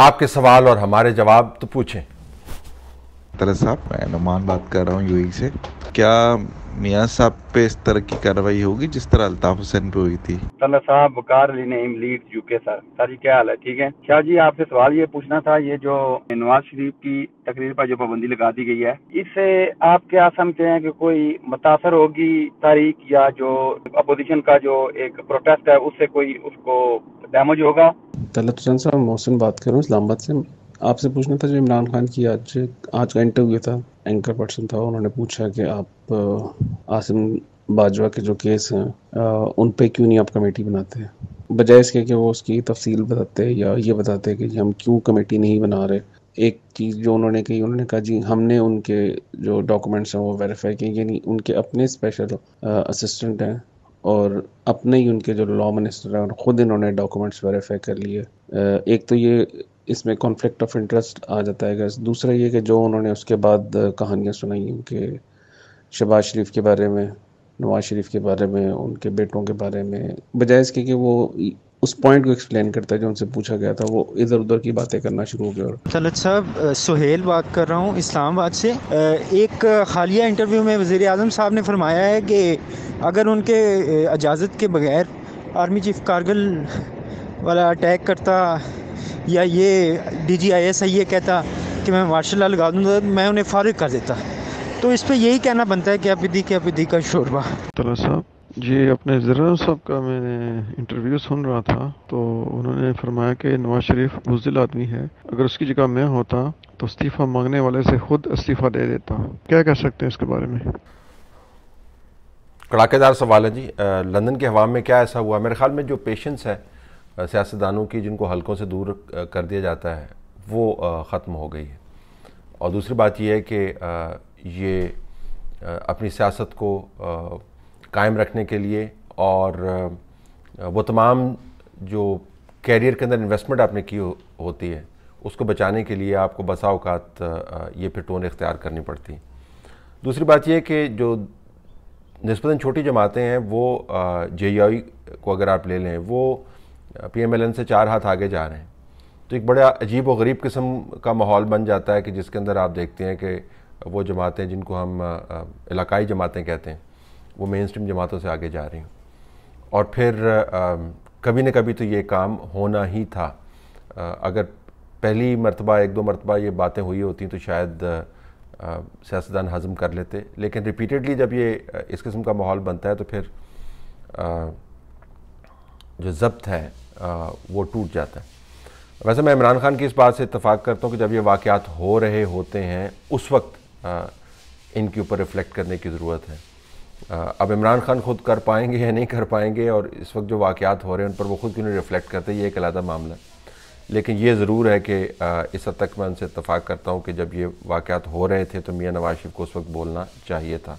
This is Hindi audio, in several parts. आपके सवाल और हमारे जवाब तो पूछें। तलत साहब, मैं नुमान बात कर रहा हूँ यूएई से। क्या मियाँ साहब पे इस तरह की कार्रवाई होगी जिस तरह अल्ताफ हुसैन पे हुई थी? तलत साहब, Waqar Ali Naeem, Leeds UK. Sir जी क्या हाल है? ठीक है शाह जी, आपसे सवाल ये पूछना था, ये जो नवाज शरीफ की तकरीर पर जो पाबंदी लगा दी गई है, इससे आप क्या समझते हैं कि कोई मुतासर होगी तारीख, या जो अपोजिशन का जो एक प्रोटेस्ट है उससे कोई उसको डैमेज होगा? तलत हुसैन साहब, मोहसिन बात कर रहा हूँ इस्लामाबाद से। आपसे पूछना था जो इमरान खान की आज का इंटरव्यू था, एंकर पर्सन था, उन्होंने पूछा कि आप आसिम बाजवा के जो केस हैं उन पे क्यों नहीं आप कमेटी बनाते हैं, बजाय इसके कि वो उसकी तफसील बताते हैं या ये बताते हैं कि हम क्यों कमेटी नहीं बना रहे। एक चीज़ जो उन्होंने कही, उन्होंने कहा जी हमने उनके जो डॉक्यूमेंट्स हैं वो वेरीफाई किए, यानी उनके अपने स्पेशल असिस्टेंट हैं और अपने ही उनके जो लॉ मिनिस्टर हैं ख़ुद इन्होंने डॉक्यूमेंट्स वेरीफाई कर लिए। एक तो ये इसमें कॉन्फ्लिक्ट ऑफ इंटरेस्ट आ जाता है। दूसरा ये कि जो उन्होंने उसके बाद कहानियाँ सुनाई कि शहबाज शरीफ के बारे में, नवाज शरीफ के बारे में, उनके बेटों के बारे में, बजाय इसके कि वो उस पॉइंट को एक्सप्लेन करता है जो उनसे पूछा गया था, वो इधर उधर की बातें करना शुरू हो गया। और तलत साहब, सुहेल बात कर रहा हूँ इस्लामाबाद से। एक हालिया इंटरव्यू में वज़ीर आज़म साहब ने फरमाया है कि अगर उनके इजाज़त के बगैर आर्मी चीफ कारगिल वाला अटैक करता या ये DG ISI ये कहता कि मैं मार्शल लॉ लगा दूँगा, मैं उन्हें फारिग कर देता। तो इस पर यही कहना बनता है कि क्या बिदी का शोरबा। तलत साहब जी, अपने जरा साहब का मैंने इंटरव्यू सुन रहा था तो उन्होंने फरमाया कि नवाज शरीफ बुज़दिल आदमी है, अगर उसकी जगह मैं होता तो इस्तीफ़ा मांगने वाले से खुद इस्तीफ़ा दे देता। क्या कह सकते हैं इसके बारे में? कड़ाकेदार सवाल है जी। लंदन के हवा में क्या ऐसा हुआ? मेरे ख्याल में जो पेशेंस है सियासतदानों की जिनको हलकों से दूर कर दिया जाता है वो ख़त्म हो गई है। और दूसरी बात यह है कि ये अपनी सियासत को कायम रखने के लिए और वो तमाम जो कैरियर के अंदर इन्वेस्टमेंट आपने की होती है उसको बचाने के लिए आपको बसा औकात ये फिर टोन इख्तियार करनी पड़ती है। दूसरी बात यह कि जो निस्बतन छोटी जमातें हैं वो JUI को अगर आप ले लें वो PMLN से 4 हाथ आगे जा रहे हैं, तो एक बड़ा अजीब व गरीब किस्म का माहौल बन जाता है कि जिसके अंदर आप देखते हैं कि वो जमातें जिनको हम इलाकाई जमातें कहते हैं वो मेन स्ट्रीम जमातों से आगे जा रही हूँ। और फिर कभी न कभी तो ये काम होना ही था। अगर पहली मरतबा 1-2 मरतबा ये बातें हुई होती तो शायद सियासतदान हज़म कर लेते, लेकिन रिपीटेडली जब ये इस किस्म का माहौल बनता है तो फिर जो ज़ब्त है वो टूट जाता है। वैसे मैं इमरान खान की इस बात से इत्तफाक करता हूँ कि जब ये वाक़यात हो रहे होते हैं उस वक्त इनके ऊपर रिफ्लेक्ट करने की ज़रूरत है। अब इमरान खान खुद कर पाएंगे या नहीं कर पाएंगे और इस वक्त जो वाक़यात हो रहे हैं उन पर वो खुद क्यों नहीं रिफ्लेक्ट करते, ये एक अलग मामला है। लेकिन ये ज़रूर है कि इस हद तक मैं उनसे इत्तफाक करता हूँ कि जब ये वाक़यात हो रहे थे तो मियाँ नवाज शरीफ को उस वक्त बोलना चाहिए था।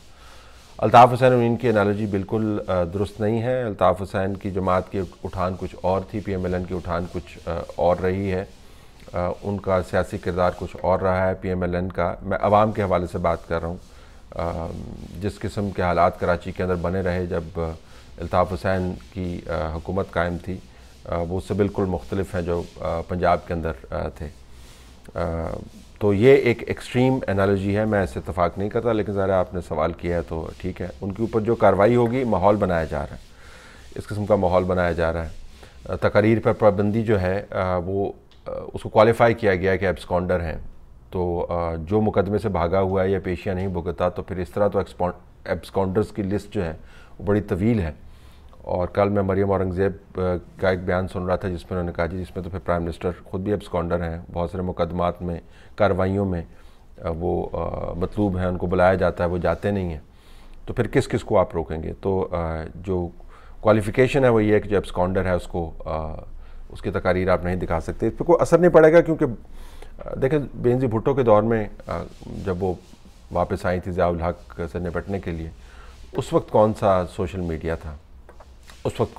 अल्ताफ़ हुसैन इनकी एनालॉजी बिल्कुल दुरुस्त नहीं है। अल्ताफ़ हुसैन की जमात की उठान कुछ और थी, PMLN की उठान कुछ और रही है, उनका सियासी किरदार कुछ और रहा है। PMLN का मैं आवाम के हवाले से बात कर रहा हूँ। जिस किस्म के हालात कराची के अंदर बने रहे जब अल्ताफ़ हुसैन की हुकूमत कायम थी वो उससे बिल्कुल मुख्तलिफ हैं जो पंजाब के अंदर थे। तो ये एक एक्सट्रीम एनालॉजी है, मैं इससे इत्तफाक नहीं करता, लेकिन ज़रा आपने सवाल किया है तो ठीक है। उनके ऊपर जो कार्रवाई होगी, माहौल बनाया जा रहा है, इस किस्म का माहौल बनाया जा रहा है। तकरीर पर पाबंदी जो है वो उसको क्वालिफ़ाई किया गया कि एब्सकॉन्डर हैं, तो जो मुकदमे से भागा हुआ है या पेशियाँ नहीं भुगता, तो फिर इस तरह तो एब्सकॉन्डर्स की लिस्ट जो है वो बड़ी तवील है। और कल मैं मरियम औरंगज़ेब का एक बयान सुन रहा था जिसमें उन्होंने कहा जी जिसमें तो फिर प्राइम मिनिस्टर ख़ुद भी एब्सकॉन्डर हैं, बहुत सारे मुकदमात में कार्रवाइयों में वो मतलूब हैं, उनको बुलाया जाता है वो जाते नहीं हैं, तो फिर किस किस को आप रोकेंगे। तो जो क्वालिफ़िकेशन है वो ये है कि जो एब्सकॉन्डर है उसको उसकी तकारीर आप नहीं दिखा सकते। इस पर कोई असर नहीं पड़ेगा क्योंकि देखें बेनज़ीर भुट्टो के दौर में जब वो वापस आई थी ज़ियाउल हक से निपटने के लिए, उस वक्त कौन सा सोशल मीडिया था, उस वक्त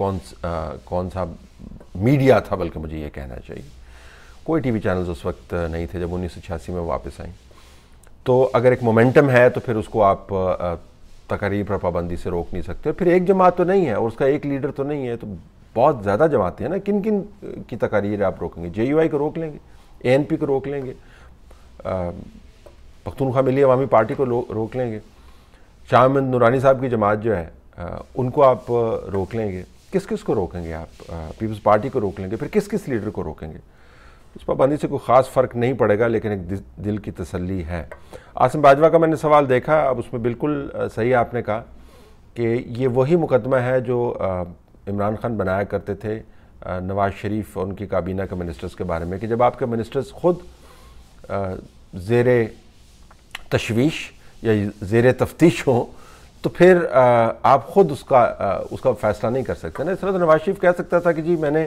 कौन सा मीडिया था, बल्कि मुझे ये कहना चाहिए कोई टीवी चैनल्स उस वक्त नहीं थे जब 1986 में वापस आई। तो अगर एक मोमेंटम है तो फिर उसको आप तकरीर पर पाबंदी से रोक नहीं सकते। फिर एक जमात तो नहीं है और उसका एक लीडर तो नहीं है, तो बहुत ज़्यादा जमातें हैं ना, किन किन की तकरीर आप रोकेंगे? JUI को रोक लेंगे, एएनपी को रोक लेंगे, पख्तूनख्वा मिली अवामी पार्टी को रोक लेंगे, शाह नूरानी साहब की जमात जो है उनको आप रोक लेंगे। किस किस को रोकेंगे आप? पीपल्स पार्टी को रोक लेंगे, फिर किस किस लीडर को रोकेंगे? उस पाबंदी से कोई ख़ास फ़र्क नहीं पड़ेगा, लेकिन एक दिल की तसल्ली है। आसिम बाजवा का मैंने सवाल देखा, अब उसमें बिल्कुल सही आपने कहा कि ये वही मुकदमा है जो इमरान खान बनाया करते थे नवाज शरीफ और उनकी काबीना के मिनिस्टर्स के बारे में, कि जब आपके मिनिस्टर्स खुद ज़ेरे तशवीश या ज़ेरे तफ्तीश हों तो फिर आप ख़ुद उसका फ़ैसला नहीं कर सकते ना। इस तरह तो नवाज शरीफ कह सकता था कि जी मैंने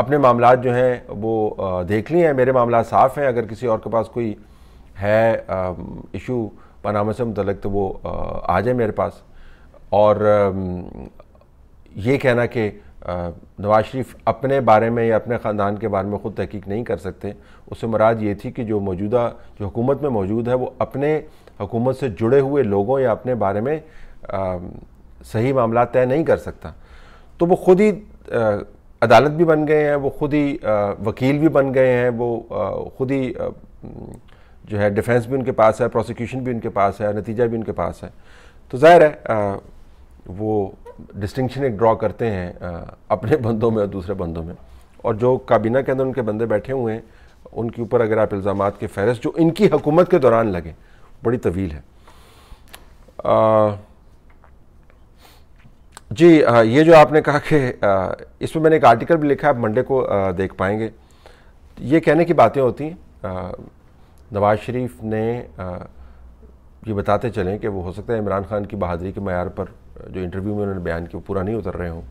अपने मामला जो हैं वो देख लिए हैं, मेरे मामला साफ़ हैं, अगर किसी और के पास कोई है इशू पनामा से मुतल्लिक़ तो वो आ जाए मेरे पास। और ये कहना कि नवाज शरीफ अपने बारे में या अपने ख़ानदान के बारे में ख़ुद तहकीक नहीं कर सकते, उससे मुराद ये थी कि जो मौजूदा जो हुकूमत में मौजूद है वो अपने हुकूमत से जुड़े हुए लोगों या अपने बारे में सही मामला तय नहीं कर सकता। तो वो ख़ुद ही अदालत भी बन गए हैं, वो ख़ुद ही वकील भी बन गए हैं, वो ख़ुद ही जो है डिफेंस भी उनके पास है, प्रोसिक्यूशन भी उनके पास है, नतीजा भी उनके पास है। तो ज़ाहिर है वो डिस्टिंक्शन एक ड्रा करते हैं अपने बंदों में और दूसरे बंदों में, और जो काबीना के अंदर उनके बंदे बैठे हुए हैं उनके ऊपर अगर आप इल्ज़ामात के फहरिस्त जो इनकी हुकूमत के दौरान लगे बड़ी तवील है। ये जो आपने कहा कि इसमें मैंने एक आर्टिकल भी लिखा है, आप मंडे को देख पाएंगे। ये कहने की बातें होती हैं, नवाज शरीफ ने ये बताते चलें कि वो हो सकता है इमरान खान की बहादुरी के मयार पर जो इंटरव्यू में उन्होंने बयान किया पूरा नहीं उतर रहे हों,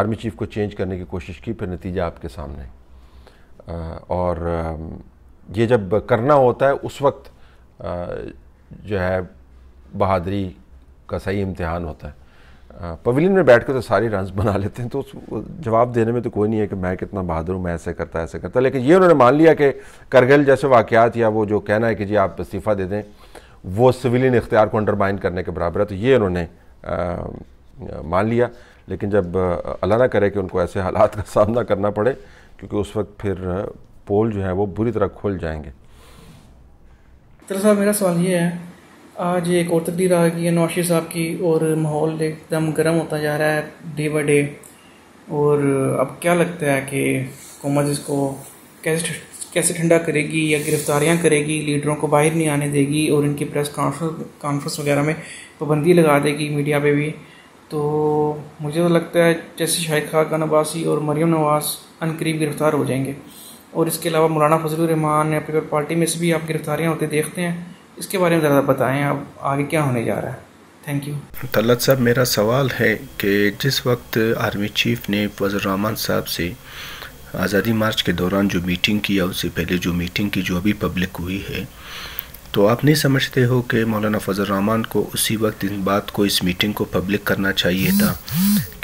आर्मी चीफ को चेंज करने की कोशिश की, फिर नतीजा आपके सामने। और ये जब करना होता है उस वक्त जो है बहादुरी का सही इम्तिहान होता है। पवेलियन में बैठ कर तो सारी रन्स बना लेते हैं, तो उस जवाब देने में तो कोई नहीं है कि मैं कितना बहादुर हूँ, मैं ऐसे करता, लेकिन ये उन्होंने मान लिया कि करगिल जैसे वाक़यात या वो जो कहना है कि जी आप इस्तीफ़ा दे दें वो सिविलियन इख्तियार को अंडरमाइन करने के बराबर है, तो ये उन्होंने मान लिया। लेकिन जब अल्लाह ना करे कि उनको ऐसे हालात का सामना करना पड़े, क्योंकि उस वक्त फिर पोल जो है वो बुरी तरह खुल जाएंगे। साहब मेरा सवाल ये है, आज एक और तब्दील आ गई है नवाज शरीफ साहब की और माहौल एकदम गर्म होता जा रहा है डे बाई डे, और अब क्या लगता है कि हुकूमत इसको कैसे ठंडा करेगी या गिरफ्तारियां करेगी, लीडरों को बाहर नहीं आने देगी और इनकी प्रेस कॉन्फ्रेंस वगैरह में पाबंदी लगा देगी, मीडिया पे भी? तो मुझे तो लगता है जैसे शाहिद खान अब्बासी और मरीम नवाज़ अनकरीब गिरफ़्तार हो जाएंगे, और इसके अलावा मौलाना फजलुर रहमान या पीपल्स पार्टी में से भी आप गिरफ़्तारियाँ होते देखते हैं, इसके बारे में ज़रा बताएं आप आगे क्या होने जा रहा है। Thank you. तलत साहब मेरा सवाल है कि जिस वक्त आर्मी चीफ ने फजल रहमान साहब से आज़ादी मार्च के दौरान जो मीटिंग की या उससे पहले जो मीटिंग की जो अभी पब्लिक हुई है, तो आप नहीं समझते हो कि मौलाना फजल रहमान को उसी वक्त इन बात को इस मीटिंग को पब्लिक करना चाहिए था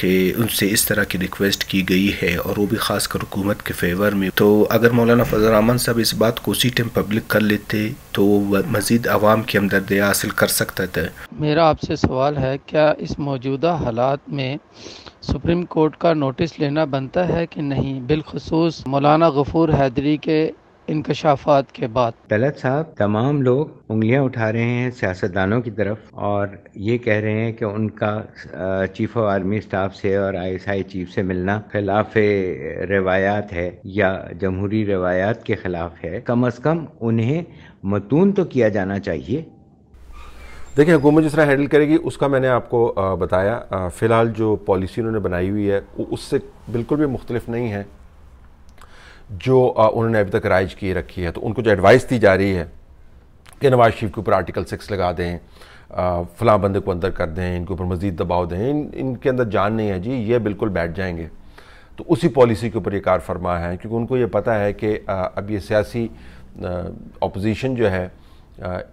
कि उनसे इस तरह की रिक्वेस्ट की गई है, और वो भी ख़ासकर हुकूमत के फेवर में। तो अगर मौलाना फजल रहमान साहब इस बात को उसी टाइम पब्लिक कर लेते तो वो मज़ीद आवाम की हमदर्दी हासिल कर सकता था। मेरा आपसे सवाल है, क्या इस मौजूदा हालात में सुप्रीम कोर्ट का नोटिस लेना बनता है कि नहीं, बिलखसूस मौलाना गफूर हैदरी के इंकशाफात के बाद? तलत साहब, तमाम लोग उंगलियां उठा रहे हैं सियासतदानों की तरफ और ये कह रहे हैं कि उनका चीफ ऑफ आर्मी स्टाफ से और ISI चीफ से मिलना खिलाफ रिवायात है या जमहूरी रिवायात के खिलाफ है। कम अज कम उन्हें मतून तो किया जाना चाहिए। देखिए, हुकूमत जिस तरह हैंडल करेगी उसका मैंने आपको बताया। फ़िलहाल जो पॉलिसी उन्होंने बनाई हुई है उससे बिल्कुल भी मुख्तलिफ नहीं है जो उन्होंने अभी तक राइज किए रखी है। तो उनको जो एडवाइस दी जा रही है कि नवाज शरीफ के ऊपर आर्टिकल 6 लगा दें, फलां बंदे को अंदर कर दें, इनके ऊपर मज़ीद दबाव दें, इनके अंदर जान नहीं है जी, ये बिल्कुल बैठ जाएंगे। तो उसी पॉलिसी के ऊपर ये कार फरमा है, क्योंकि उनको ये पता है कि अब ये सियासी अपोजिशन जो है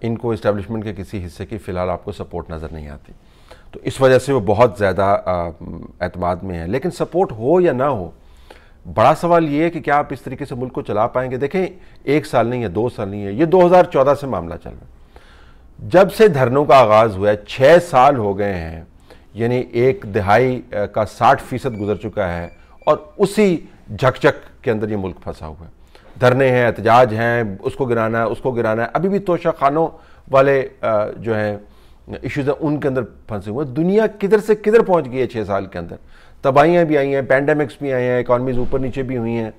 इनको इस्टेब्लिशमेंट के किसी हिस्से की फ़िलहाल आपको सपोर्ट नज़र नहीं आती, तो इस वजह से वो बहुत ज़्यादा एतमाद में है। लेकिन सपोर्ट हो या ना हो, बड़ा सवाल ये है कि क्या आप इस तरीके से मुल्क को चला पाएंगे। देखें, 1 साल नहीं है, 2 साल नहीं है, ये 2014 से मामला चल रहा है, जब से धरनों का आगाज़ हुआ है 6 साल हो गए हैं, यानी एक दहाई का 60% गुजर चुका है, और उसी झकझक के अंदर ये मुल्क फंसा हुआ है। धरने हैं, एहतजाज हैं, उसको गिराना है, उसको गिराना है। अभी भी तोशा खानों वाले जो हैं इश्यूज़ हैं उनके अंदर फंसे हुए हैं। दुनिया किधर से किधर पहुंच गई है 6 साल के अंदर। तबाहियाँ भी आई हैं, पैंडेमिक्स भी आए हैं, इकॉनमीज़ ऊपर नीचे भी हुई हैं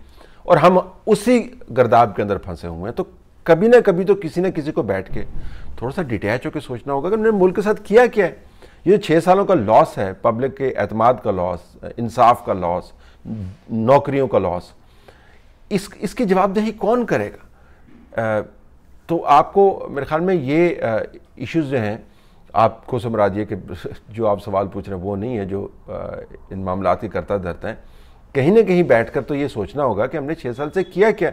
और हम उसी गर्दाब के अंदर फंसे हुए हैं। तो कभी ना कभी तो किसी ना किसी को बैठ के थोड़ा सा डिटैच होकर सोचना होगा कि उन्होंने मुल्क के साथ किया क्या है। ये 6 सालों का लॉस है, पब्लिक के एतमाद का लॉस, इंसाफ का लॉस, नौकरियों का लॉस। इसकी जवाबदेही कौन करेगा? तो आपको मेरे ख्याल में ये इश्यूज़ जो हैं आपको समराजिए कि जो आप सवाल पूछ रहे हैं वो नहीं है जो इन मामलात की करता धरता है। कहीं ना कहीं बैठकर तो ये सोचना होगा कि हमने 6 साल से किया क्या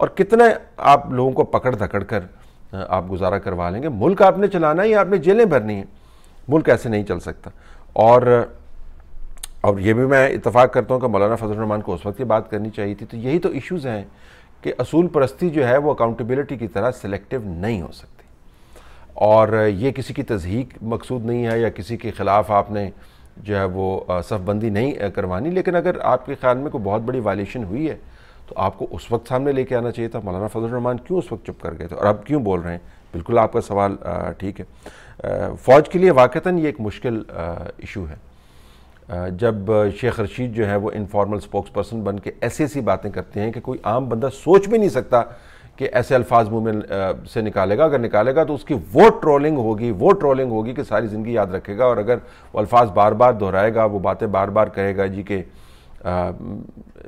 और कितना आप लोगों को पकड़ धकड़ कर आप गुजारा करवा लेंगे। मुल्क आपने चलाना है या आपने जेलें भरनी है? मुल्क ऐसे नहीं चल सकता। और ये भी मैं इत्तफाक करता हूँ कि मौलाना फजलुर रहमान को उस वक्त की बात करनी चाहिए थी। तो यही तो इश्यूज़ हैं कि असूल परस्ती जो है वो अकाउंटेबिलिटी की तरह सिलेक्टिव नहीं हो सकती। और ये किसी की तजहीक मकसूद नहीं है या किसी के ख़िलाफ़ आपने जो है वो सफ़बंदी नहीं करवानी, लेकिन अगर आपके ख्याल में कोई बहुत बड़ी वायलेशन हुई है तो आपको उस वक्त सामने लेके आना चाहिए था। मौलाना फजलुर रहमान क्यों उस वक्त चुप कर गए थे और अब क्यों बोल रहे हैं? बिल्कुल आपका सवाल ठीक है। फ़ौज के लिए वाक़तन ये एक मुश्किल इशू है। जब शेख रशीद जो है वो इनफॉर्मल स्पोक्स पर्सन बन के ऐसी ऐसी बातें करते हैं कि कोई आम बंदा सोच भी नहीं सकता कि ऐसे अल्फाज मुँह में से निकालेगा। अगर निकालेगा तो उसकी वो ट्रोलिंग होगी कि सारी ज़िंदगी याद रखेगा। और अगर वो अल्फाज बार बार दोहराएगा, वो बातें बार बार कहेगा जी कि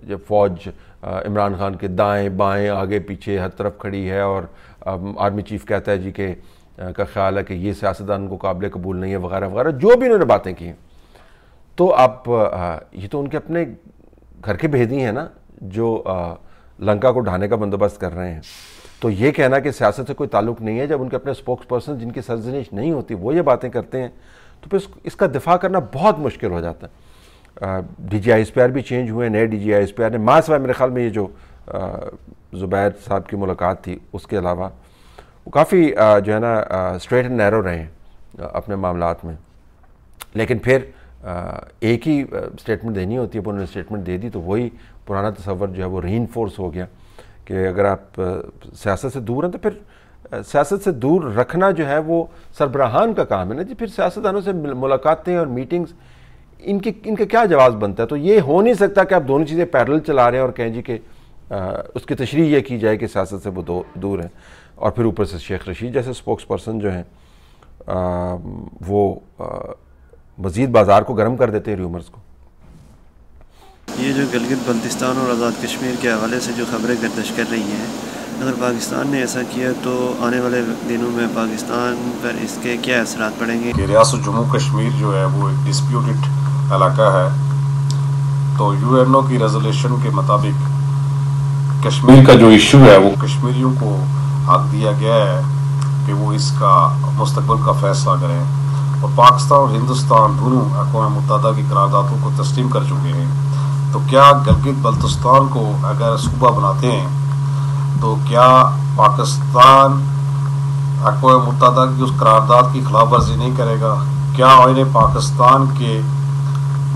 जब फ़ौज इमरान खान के दाएँ बाएँ आगे पीछे हर तरफ खड़ी है और आर्मी चीफ कहता है जी के का ख्याल है कि ये सियासतदान को काबिल कबूल नहीं है वगैरह वगैरह, जो भी इन्होंने बातें की। तो आप ये तो उनके अपने घर के भेदी हैं ना जो लंका को ढाने का बंदोबस्त कर रहे हैं। तो ये कहना कि सियासत से कोई ताल्लुक़ नहीं है जब उनके अपने स्पोक्स पर्सन जिनकी सरजनिश नहीं होती वो ये बातें करते हैं, तो फिर इसका दिफा करना बहुत मुश्किल हो जाता है। DG ISPR भी चेंज हुए, नए DG ISPR ने माँ सवाए मेरे ख्याल में ये जो ज़ुबैर साहब की मुलाकात थी उसके अलावा वो काफ़ी जो है ना स्ट्रेट एंड नैरो रहे हैं अपने मामलात में। लेकिन फिर एक ही स्टेटमेंट देनी होती है, उन्होंने स्टेटमेंट दे दी तो वही पुराना तस्वर जो है वो रीइंफोर्स हो गया कि अगर आप सियासत से दूर हैं तो फिर सियासत से दूर रखना जो है वो सरबराहान का काम है ना जी। फिर सियासतदानों से मुलाकातें और मीटिंग्स इनका क्या जवाब बनता है? तो ये हो नहीं सकता कि आप दोनों चीज़ें पैरेलल चला रहे हैं और कहें जी कि उसकी तशरीह ये की जाए कि सियासत से वो दूर हैं। और फिर ऊपर से शेख रशीद जैसे स्पोक्स पर्सन जो हैं वो मजीद बाजार को गर्म कर देते हैं, रूमर्स को। ये जो गिलगित बल्तिस्तान और आज़ाद कश्मीर के हवाले से जो खबरें गर्दिश कर रही हैं, अगर पाकिस्तान ने ऐसा किया तो आने वाले दिनों में पाकिस्तान पर इसके क्या असरात पड़ेंगे? रियासत जम्मू कश्मीर जो है वो एक डिस्प्यूटेड इलाका है, तो UNO की रेजोल्यूशन के मुताबिक कश्मीर का जो इशू है वो कश्मीरियों को हक दिया गया है कि वो इसका मुस्तकबिल का फैसला करें। और पाकिस्तान और हिंदुस्तान दोनों अक़वाम मुत्तहदा की करारदादों को तस्लीम कर चुके हैं। तो क्या गिलगित बल्तिस्तान को अगर सूबा बनाते हैं तो क्या पाकिस्तान अक़वाम मुत्तहदा की उस करारदाद की खिलाफ वर्जी नहीं करेगा? क्या इन्हें पाकिस्तान के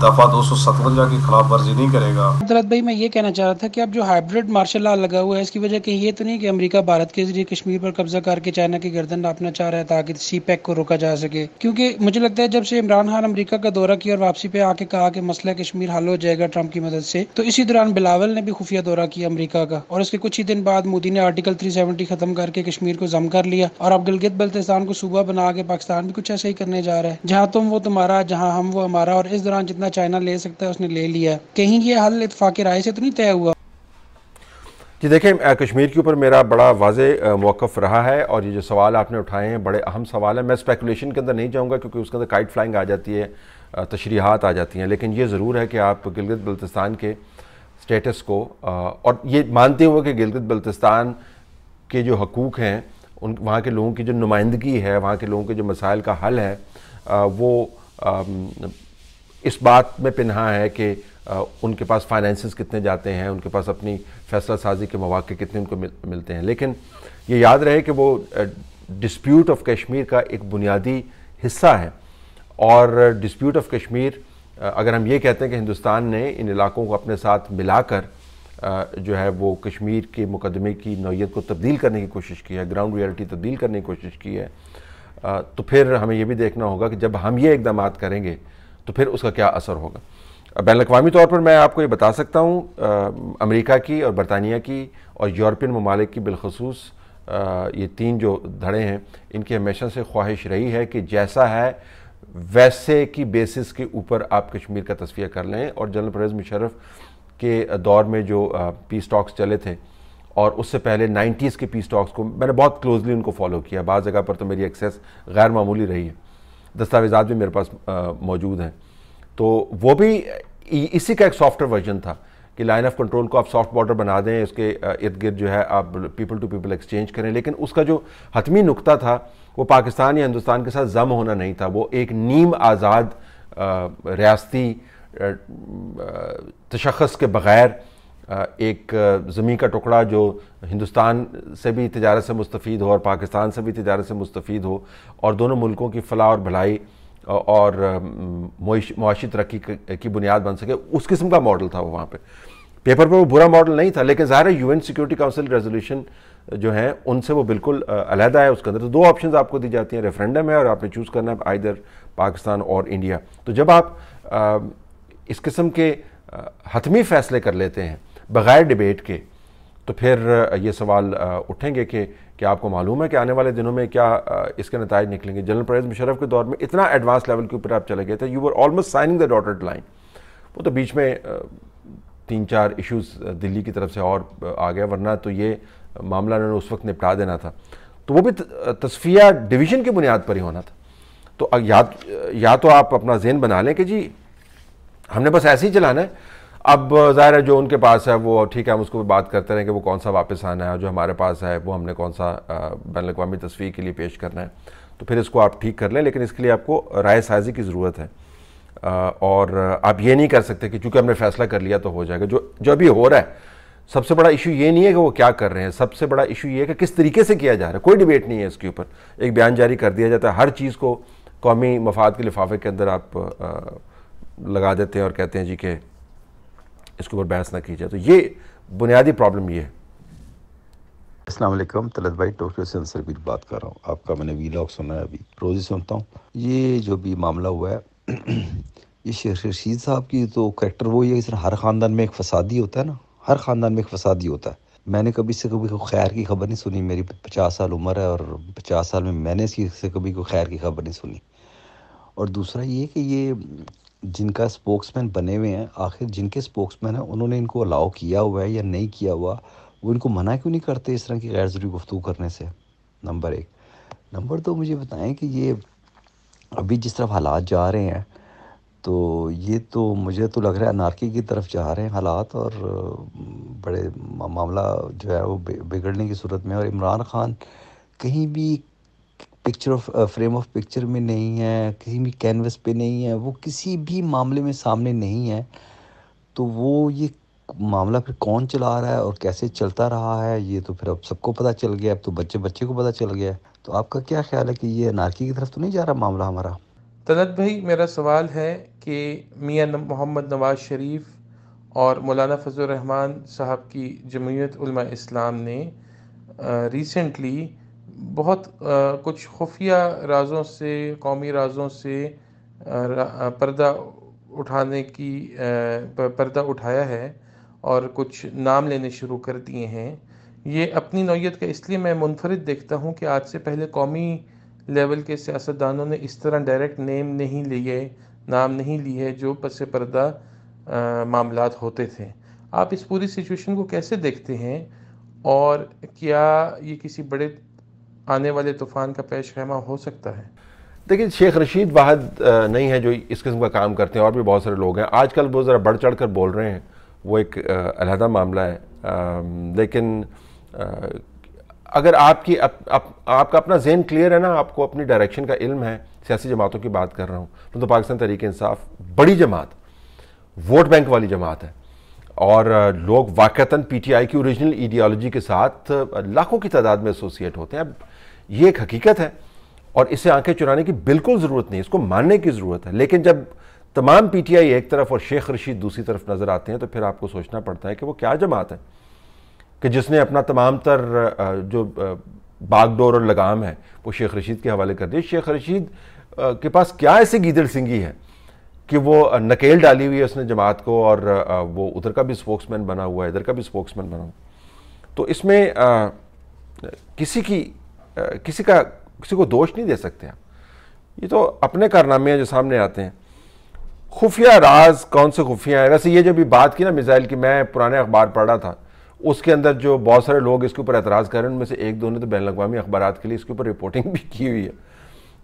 दफ़ा 257 की खिलाफ वर्जी नहीं करेगा? दरअसल भाई मैं ये कहना चाह रहा था कि अब जो हाइब्रिड मार्शल लॉ लगा हुआ है इसकी वजह कि ये तो नहीं कि अमेरिका भारत के जरिए कश्मीर पर कब्जा करके चाइना की गर्दन नापना चाह रहा है ताकि CPEC को रोका जा सके, क्योंकि मुझे लगता है जब से इमरान खान अमेरिका का दौरा किया और वापसी पे आके कहा कि मसला कश्मीर हल हो जाएगा ट्रंप की मदद से, तो इसी दौरान बिलावल ने भी खुफिया दौरा किया अमरीका का और उसके कुछ ही दिन बाद मोदी ने आर्टिकल 370 खत्म करके कश्मीर को जम कर लिया। और अब गिलगित बल्तिस्तान को सूबा बना के पाकिस्तान भी कुछ ऐसा ही करने जा रहा है, जहाँ तुम वो तुम्हारा, जहाँ हम वो हमारा, और इस दौरान जितना चाइना ले सकता है उसने ले लिया। कहीं ये हल इत्तेफाक़ी राय से तो नहीं तय हुआ? जी देखें, कश्मीर के ऊपर मेरा बड़ा वाज़ेह मौक़िफ़ रहा है और ये जो सवाल आपने उठाए हैं बड़े अहम सवाल हैं। मैं स्पेकुलेशन के अंदर नहीं जाऊँगा क्योंकि उसके अंदर काइट फ्लाइंग आ जाती है, तशरीहात आ जाती हैं। लेकिन ये ज़रूर है कि आप गिलगित बल्तिस्तान के स्टेटस को और ये मानते हुए कि गिलगित बल्तिस्तान के जो हकूक़ हैं उन वहाँ के लोगों की जो नुमाइंदगी है, वहाँ के लोगों के जो मसाइल का हल है वो इस बात में पिन्हा है कि उनके पास फाइनेंसेस कितने जाते हैं, उनके पास अपनी फैसला साजी के मौक़े कितने उनको मिलते हैं। लेकिन ये याद रहे कि वो डिस्प्यूट ऑफ कश्मीर का एक बुनियादी हिस्सा है। और डिस्प्यूट ऑफ कश्मीर अगर हम ये कहते हैं कि हिंदुस्तान ने इन इलाकों को अपने साथ मिलाकर जो है वो कश्मीर के मुकदमे की नौयत को तब्दील करने की कोशिश की है, ग्राउंड रियलिटी तब्दील करने की कोशिश की है। तो फिर हमें ये भी देखना होगा कि जब हम ये इकदाम करेंगे तो फिर उसका क्या असर होगा। बैन-अल-अक़वामी तौर पर मैं आपको ये बता सकता हूँ अमेरिका की और बरतानिया की और यूरोपियन ममालिक की बिलखसूस ये तीन जो धड़े हैं, इनकी हमेशा से ख्वाहिश रही है कि जैसा है वैसे की बेसिस के ऊपर आप कश्मीर का तस्फिया कर लें। और जनरल परवेज़ मुशर्रफ के दौर में जो पीस टॉक्स चले थे और उससे पहले 90s के पीस टॉक्स को मैंने बहुत क्लोजली उनको फॉलो किया, बाज़ जगह पर तो मेरी एक्सेस गैर मामूली रही है, दस्तावेज़ात भी मेरे पास मौजूद हैं। तो वो भी इसी का एक सॉफ्टवेयर वर्जन था कि लाइन ऑफ कंट्रोल को आप सॉफ्ट बॉर्डर बना दें, उसके इर्द गिर्द जो है आप पीपल टू पीपल एक्सचेंज करें। लेकिन उसका जो हतमी नुक्ता था वो पाकिस्तान या हिंदुस्तान के साथ जम होना नहीं था, वो एक नीम आज़ाद रियासती तशख़्ख़ुस के बग़ैर एक ज़मीन का टुकड़ा जो हिंदुस्तान से भी तिजारत से मुस्तफ़ीद हो और पाकिस्तान से भी तिजारत से मुस्तफ़ीद हो और दोनों मुल्कों की फलाह और भलाई और मुआशी तरक्की की बुनियाद बन सके, उस किस्म का मॉडल था वो। वहाँ पे पेपर पर वो बुरा मॉडल नहीं था, लेकिन ज़ाहिर है यूएन सिक्योरिटी काउंसिल रेजोल्यूशन जो हैं उनसे वो बिल्कुल अलहदा है। उसके अंदर तो दो ऑप्शंस आपको दी जाती हैं, रेफरेंडम है और आपने चूज़ करना है आइदर पाकिस्तान और इंडिया। तो जब आप इस किस्म के हतमी फैसले कर लेते हैं बग़ैर डिबेट के, तो फिर ये सवाल उठेंगे कि क्या आपको मालूम है कि आने वाले दिनों में क्या इसके नताइज निकलेंगे। जनरल परवेज़ मुशर्रफ के दौर में इतना एडवांस लेवल के ऊपर आप चले गए थे, you were almost signing the dotted line. वो तो बीच में 3-4 इश्यूज़ दिल्ली की तरफ से और आ गया, वरना तो ये मामला उन्होंने उस वक्त निपटा देना था। तो वो भी तस्फिया डिवीज़न की बुनियाद पर ही होना था। तो या तो आप अपना ज़हन बना लें कि जी हमने बस ऐसे ही चलाना है, अब ज़ाहिर है जो उनके पास है वो ठीक है, हम उसको बात करते रहें कि वो कौन सा वापस आना है और जो हमारे पास है वो हमने कौन सा बैन-अल-अक़वामी तस्वीर के लिए पेश करना है, तो फिर इसको आप ठीक कर लें। लेकिन इसके लिए आपको राय साजी की ज़रूरत है और आप ये नहीं कर सकते कि चूँकि हमने फैसला कर लिया तो हो जाएगा। जो अभी हो रहा है सबसे बड़ा इशू ये नहीं है कि वो क्या कर रहे हैं, सबसे बड़ा इशू ये है कि किस तरीके से किया जा रहा है। कोई डिबेट नहीं है इसके ऊपर, एक बयान जारी कर दिया जाता है, हर चीज़ को कौमी मफाद के लिफाफे के अंदर आप लगा देते हैं और कहते हैं जी कि इसके ऊपर बहस ना की जाए। तो ये बुनियादी प्रॉब्लम ये है। अस्सलाम वालेकुम, तलत भाई टोक्यो से अंसर भी बात कर रहा हूँ। आपका मैंने वीलॉग सुना है, अभी रोज़ ही सुनता हूँ। ये जो भी मामला हुआ है ये शेख रशीद साहब की तो करेक्टर वो ये, इस तरह हर ख़ानदान में एक फसादी होता है ना, हर ख़ानदान में एक फसादी होता है। मैंने कभी से कभी कोई खैर की खबर नहीं सुनी, मेरी 50 साल उम्र है और 50 साल में मैंने इससे कभी कोई खैर की खबर नहीं सुनी। और दूसरा ये कि ये जिनका स्पोक्समैन बने हुए हैं, आखिर जिनके स्पोक्समैन हैं उन्होंने इनको अलाउ किया हुआ है या नहीं किया हुआ, वो इनको मना क्यों नहीं करते इस तरह की गैर ज़रूरी गुफ्तगू करने से। नंबर 1। नंबर 2, मुझे बताएं कि ये अभी जिस तरफ हालात जा रहे हैं तो ये तो मुझे तो लग रहा है अनारकी की तरफ जा रहे हैं हालात और बड़े मामला जो है वो बिगड़ने की सूरत में। और इमरान खान कहीं भी फ्रेम ऑफ पिक्चर में नहीं है, किसी भी कैनवस पे नहीं है, वो किसी भी मामले में सामने नहीं है। तो वो ये मामला फिर कौन चला रहा है और कैसे चलता रहा है ये तो फिर अब सबको पता चल गया, अब तो बच्चे बच्चे को पता चल गया। तो आपका क्या ख्याल है कि ये अनारकी की तरफ तो नहीं जा रहा मामला हमारा? तलत भाई, मेरा सवाल है कि मियाँ मोहम्मद नवाज शरीफ और मौलाना फजलुर रहमान साहब की जमूयत उलमा इस्लाम ने रिसेंटली बहुत कुछ खुफिया राजों से, कौमी राजों से पर्दा उठाया है और कुछ नाम लेने शुरू कर दिए हैं। ये अपनी नौयत का इसलिए मैं मुनफरद देखता हूँ कि आज से पहले कौमी लेवल के सियासतदानों ने इस तरह डायरेक्ट नाम नहीं लिए जो पस पर्दा मामलात होते थे। आप इस पूरी सिचुएशन को कैसे देखते हैं और क्या ये किसी बड़े आने वाले तूफ़ान का पेशखैमा हो सकता है? देखिए, शेख रशीद वाहद नहीं है जो इस किस्म का काम करते हैं, और भी बहुत सारे लोग हैं। आजकल वो ज़रा बढ़ चढ़ कर बोल रहे हैं, वो एक अलहदा मामला है। लेकिन अगर आपकी आपका अपना ज़हन क्लियर है ना, आपको अपनी डायरेक्शन का इल्म है, सियासी जमातों की बात कर रहा हूँ, तो पाकिस्तान तहरीक इंसाफ बड़ी जमात, वोट बैंक वाली जमात है और लोग वाक़तन पीटीआई की ओरिजिनल आइडियोलॉजी के साथ लाखों की तादाद में एसोसिएट होते हैं। अब ये एक हकीकत है और इसे आंखें चुराने की बिल्कुल ज़रूरत नहीं, इसको मानने की ज़रूरत है। लेकिन जब तमाम पीटीआई एक तरफ और शेख रशीद दूसरी तरफ नज़र आते हैं, तो फिर आपको सोचना पड़ता है कि वो क्या जमात है कि जिसने अपना तमाम तर जो बागडोर और लगाम है वो शेख रशीद के हवाले कर दिया। शेख रशीद के पास क्या ऐसी गीदड़ सिंगी है कि वो नकेल डाली हुई है उसने जमात को, और वो उधर का भी स्पोक्समैन बना हुआ है, इधर का भी स्पोक्समैन बना हुआ। तो इसमें किसी को दोष नहीं दे सकते आप। ये तो अपने कारनामे हैं जो सामने आते हैं। खुफिया राज कौन से खुफिया हैं? वैसे ये जो भी बात की ना मिसाइल की, मैं पुराने अखबार पढ़ रहा था, उसके अंदर जो बहुत सारे लोग इसके ऊपर एतराज़ कर रहे हैं, उनमें से एक दो ने तो बैन अवी अखबार के लिए इसके ऊपर रिपोर्टिंग भी की हुई है।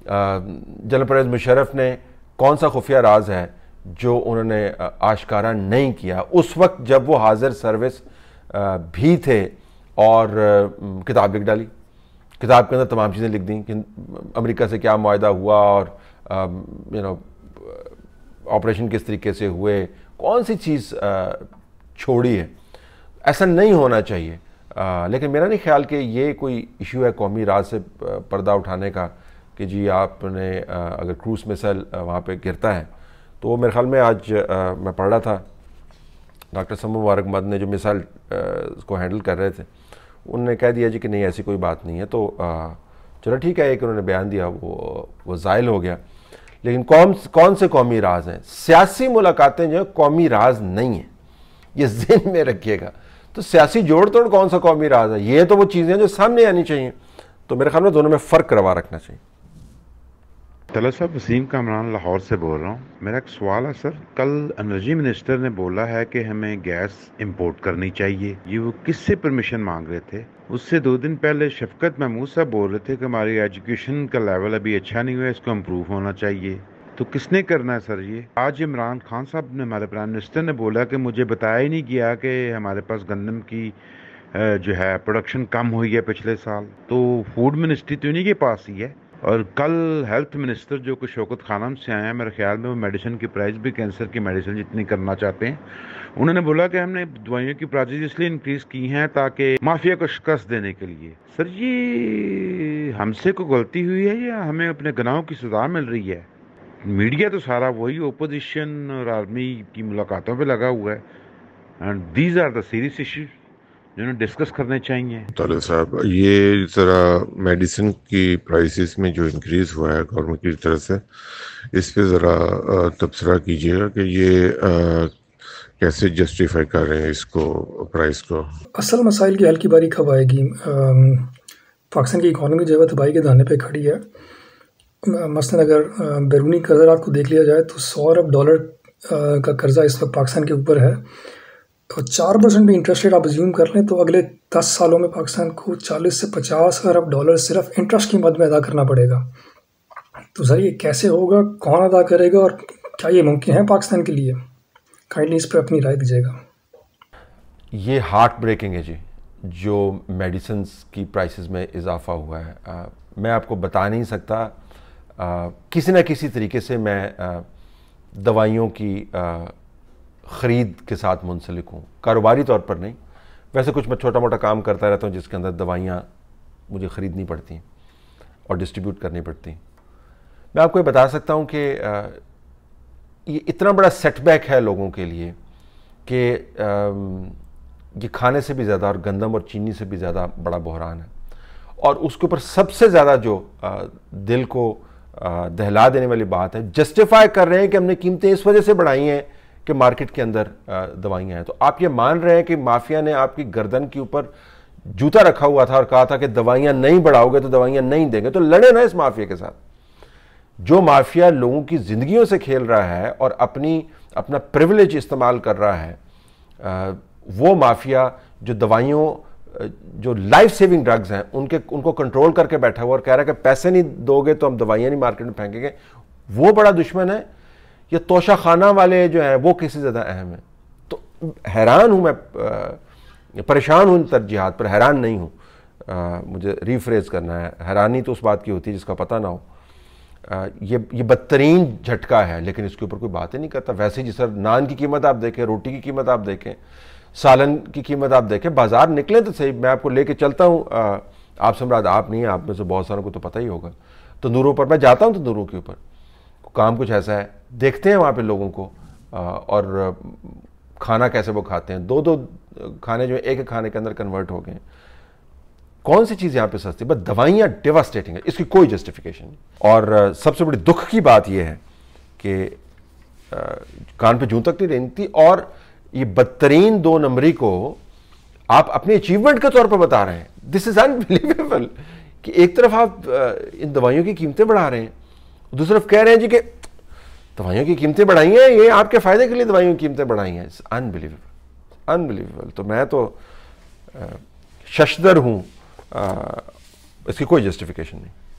जनरल परवेज़ मुशर्रफ ने कौन सा खुफिया राज है जो उन्होंने आश्कारा नहीं किया उस वक्त जब वो हाजिर सर्विस भी थे, और किताब लिख डाली, किताब के अंदर तमाम चीज़ें लिख दी कि अमेरिका से क्या मुआहदा हुआ और ऑपरेशन किस तरीके से हुए, कौन सी चीज़ छोड़ी है। ऐसा नहीं होना चाहिए, लेकिन मेरा नहीं ख्याल कि ये कोई इशू है कौमी राज से पर्दा उठाने का कि जी आपने अगर क्रूज मिसाइल वहाँ पे गिरता है तो मेरे ख्याल में आज मैं पढ़ रहा था डॉक्टर समू मुबारकमद ने जो मिसाइल को हैंडल कर रहे थे, उनने कह दिया जी कि नहीं ऐसी कोई बात नहीं है। तो चलो ठीक है, एक उन्होंने बयान दिया, वो ज़ायल हो गया। लेकिन कौन से कौमी राज हैं? सियासी मुलाकातें जो है कौमी राज नहीं हैं, ये ज़हन में रखिएगा। तो सियासी जोड़ तोड़ कौन सा कौमी राज है? ये तो वो चीज़ें जो सामने आनी चाहिए। तो मेरे ख्याल में दोनों में फ़र्क करवा रखना चाहिए। तलत साहब, वसीम कामरान लाहौर से बोल रहा हूँ। मेरा एक सवाल है सर, कल एनर्जी मिनिस्टर ने बोला है कि हमें गैस इंपोर्ट करनी चाहिए। ये वो किससे परमिशन मांग रहे थे? उससे दो दिन पहले शफकत महमूद साहब बोल रहे थे कि हमारी एजुकेशन का लेवल अभी अच्छा नहीं हुआ है, इसको इम्प्रूव होना चाहिए। तो किसने करना है सर ये? आज इमरान खान साहब ने, हमारे प्राइम मिनिस्टर ने बोला कि मुझे बताया ही नहीं गया कि हमारे पास गंदम की जो है प्रोडक्शन कम हुई है पिछले साल। तो फूड मिनिस्ट्री तो इन्हीं के पास ही है। और कल हेल्थ मिनिस्टर जो कि शौकत खानम से आए हैं, मेरे ख्याल में वो मेडिसिन की प्राइस भी कैंसर की मेडिसिन जितनी करना चाहते हैं, उन्होंने बोला कि हमने दवाइयों की प्राइसेज इसलिए इंक्रीज़ की हैं ताकि माफिया को शिकस्त देने के लिए। सर ये हमसे कोई गलती हुई है या हमें अपने गुनाहों की सजा मिल रही है? मीडिया तो सारा वही ओपोजिशन और आर्मी की मुलाकातों पर लगा हुआ है, and these are the serious issue जिन्हें डिस्कस करने चाहिए। तलत साहब, ये जरा मेडिसिन की प्राइसेस में जो इंक्रीज़ हुआ है गवर्नमेंट की तरफ से, इस पे ज़रा तबसरा कीजिएगा कि ये कैसे जस्टिफाई कर रहे हैं इसको, प्राइस को। असल मसाइल के हल की बारी कब आएगी? पाकिस्तान की इकॉनमी जो है तबाही के दाने पे खड़ी है। मसलन अगर बैरूनी कर्जारात को देख लिया जाए तो $100 अरब का कर्जा इस वक्त पाकिस्तान के ऊपर है, और 4% भी इंटरेस्ट रेट आप अज्यूम कर लें तो अगले 10 सालों में पाकिस्तान को $40 से $50 अरब सिर्फ इंटरेस्ट की मद में अदा करना पड़ेगा। तो सर ये कैसे होगा, कौन अदा करेगा, और क्या ये मुमकिन है पाकिस्तान के लिए? काइंडली इस पर अपनी राय दीजिएगा। ये हार्ट ब्रेकिंग है जी, जो मेडिसिन की प्राइसेस में इजाफा हुआ है। मैं आपको बता नहीं सकता, किसी न किसी तरीके से मैं दवाइयों की ख़रीद के साथ मुंसलिक हूँ, कारोबारी तौर पर नहीं। वैसे कुछ मैं छोटा मोटा काम करता रहता हूँ जिसके अंदर दवाइयाँ मुझे ख़रीदनी पड़ती हैं और डिस्ट्रीब्यूट करनी पड़ती हैं। मैं आपको ये बता सकता हूँ कि ये इतना बड़ा सेटबैक है लोगों के लिए कि ये खाने से भी ज़्यादा और गंदम और चीनी से भी ज़्यादा बड़ा बहरान है। और उसके ऊपर सबसे ज़्यादा जो दिल को दहला देने वाली बात है, जस्टिफाई कर रहे हैं कि हमने कीमतें इस वजह से बढ़ाई हैं कि मार्केट के अंदर दवाइयाँ हैं। तो आप ये मान रहे हैं कि माफिया ने आपकी गर्दन के ऊपर जूता रखा हुआ था और कहा था कि दवाइयाँ नहीं बढ़ाओगे तो दवाइयाँ नहीं देंगे। तो लड़े ना इस माफिया के साथ, जो माफिया लोगों की जिंदगियों से खेल रहा है और अपना प्रिविलेज इस्तेमाल कर रहा है। वो माफिया जो दवाइयों, जो लाइफ सेविंग ड्रग्स हैं, उनको कंट्रोल करके बैठा हुआ और कह रहा है कि पैसे नहीं दोगे तो हम दवाइयाँ नहीं मार्केट में फेंकेंगे, वो बड़ा दुश्मन है। ये तोशा खाना वाले जो हैं वो किसी ज़्यादा अहम है। तो हैरान हूँ, मैं परेशान हूँ इन तरजीहात पर। हैरान नहीं हूँ, मुझे रीफ्रेज़ करना है, हैरानी तो उस बात की होती है जिसका पता ना हो। ये बदतरीन झटका है, लेकिन इसके ऊपर कोई बात ही नहीं करता। वैसे जी सर, नान की कीमत आप देखें, रोटी की कीमत आप देखें, सालन की कीमत आप देखें, बाज़ार निकलें तो सही। मैं आपको ले कर चलता हूँ, आप सम्राट आप नहीं, आप में से बहुत सारों को तो पता ही होगा, तंदूरों पर मैं जाता हूँ, तंदूरों के ऊपर काम कुछ ऐसा है, देखते हैं वहाँ पे लोगों को और खाना कैसे वो खाते हैं, दो दो खाने जो एक खाने के अंदर कन्वर्ट हो गए हैं। कौन सी चीज़ यहाँ पे सस्ती, बट दवाइयाँ डिवास्टेटिंग है, इसकी कोई जस्टिफिकेशन नहीं। और सबसे बड़ी दुख की बात यह है कि कान पे जूं तक नहीं रेंगती और ये बदतरीन दो नंबरी को आप अपने अचीवमेंट के तौर पर बता रहे हैं। दिस इज़ अनबिलीवेबल कि एक तरफ आप इन दवाइयों की कीमतें बढ़ा रहे हैं, दूसरी तरफ कह रहे हैं जी कि दवाइयों की कीमतें बढ़ाई हैं, ये आपके फ़ायदे के लिए दवाइयों की कीमतें बढ़ाई हैं। It's unbelievable, unbelievable. तो मैं तो शशधर हूँ, इसकी कोई जस्टिफिकेशन नहीं।